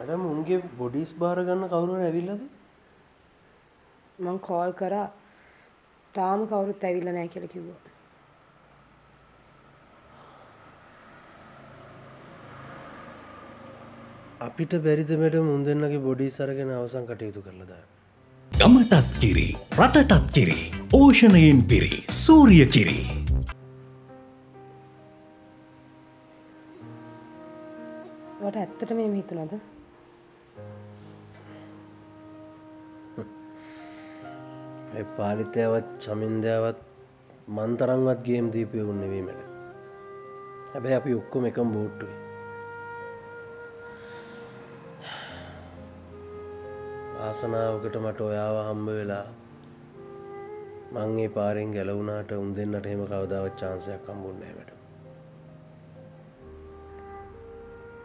Madam उनके bodies बाहर gun कवरों ऐविला थे मैं कॉल करा ताम कवरों तैविला नहीं किया क्यों आप इतना बेरीत मैडम उन्हें ना कि बॉडीज सारे के नावसांग कटे तो कर लेता है गमटात कीरी रटाटात कीरी ओशनाइन पीरी सूर्य कीरी वाट ऐत्तर में ही तो ना था ये पालिते आवत चमिंदे आवत मंतरंगत गेम दीपियों उन्हें भी मिले अबे आप युक्को में कम बोट हुए आसना वक्त मटोया वा हम बेला माँगे पारिंग गलूना टे उन दिन नटे में कावड़ा वत चांस है कम बोलने में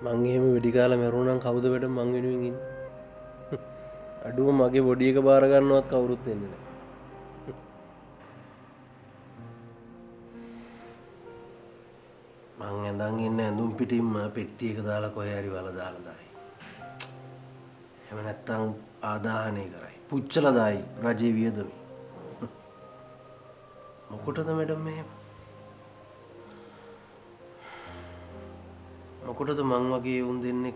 माँगे में बेटिकाला में रोना खावड़ा बेटा माँगे नहीं अडू माँगे बॉडी के बाहर का नोट कावरुत देने मांगेंदांगे ने अंदर पिटी माँ पिटी का दाला कोई यारी वाला दाला दाई हमने तंग आधा नहीं कराई पुच्छला दाई राजीवीय दमी मुकुटा तो मैडम में मुकुटा तो माँगवा की उन दिन ने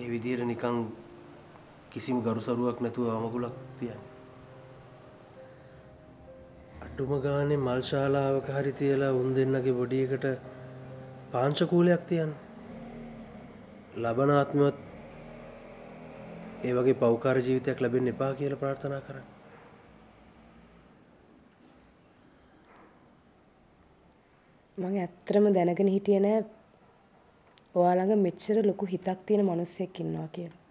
ये विधि निकांग किसी में गरुसा रुआक ने तो आम को लगती है අටුමගානේ මල් ශාලාවක හරි තියලා උන් දෙන්නගේ බොඩි එකට පාංශකූලයක් තියන්න. ලබන ආත්මෙත් ඒ වගේ පෞකාර ජීවිතයක් ලැබෙන්න එපා කියලා ප්‍රාර්ථනා කරන්න. මම ඇත්තටම දැනගෙන හිටියේ නෑ ඔයාලඟ මෙච්චර ලොකු හිතක් තියෙන මිනිහෙක් ඉන්නවා කියලා.